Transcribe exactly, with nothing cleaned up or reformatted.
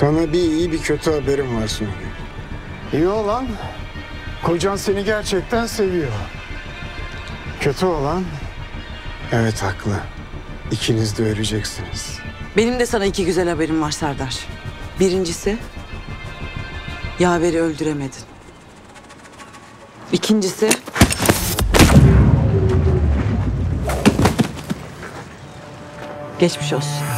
Sana bir iyi bir kötü haberim var Suni. İyi olan, kocan seni gerçekten seviyor. Kötü olan, evet haklı. İkiniz de öleceksiniz. Benim de sana iki güzel haberim var Serdar. Birincisi, yaveri öldüremedin. İkincisi... Geçmiş olsun.